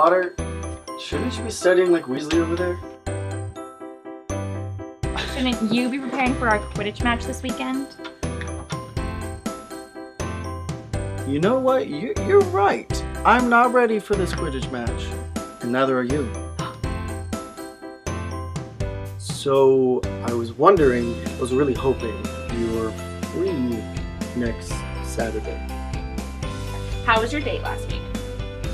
Potter, shouldn't you be studying like Weasley over there? Shouldn't you be preparing for our Quidditch match this weekend? You know what? You're right. I'm not ready for this Quidditch match. And neither are you. So, I was wondering, I was really hoping you were free next Saturday. How was your date last week?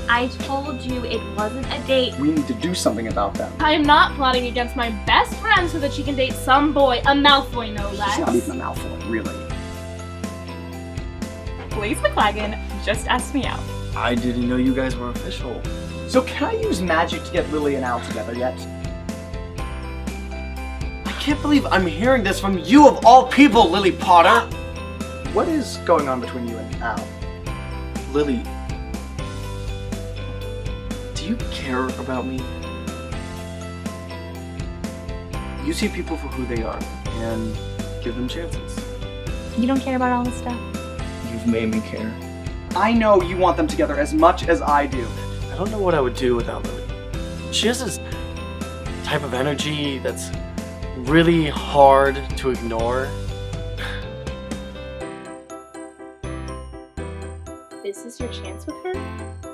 I told you it wasn't a date. We need to do something about that. I am not plotting against my best friend so that she can date some boy, a Malfoy no less. She's not even a Malfoy, really. Blaze McLagan just asked me out. I didn't know you guys were official. So can I use magic to get Lily and Al together yet? I can't believe I'm hearing this from you of all people, Lily Potter! What is going on between you and Al? Lily, do you care about me? You see people for who they are and give them chances. You don't care about all this stuff? You've made me care. I know you want them together as much as I do. I don't know what I would do without Lily. She has this type of energy that's really hard to ignore. This is your chance with her?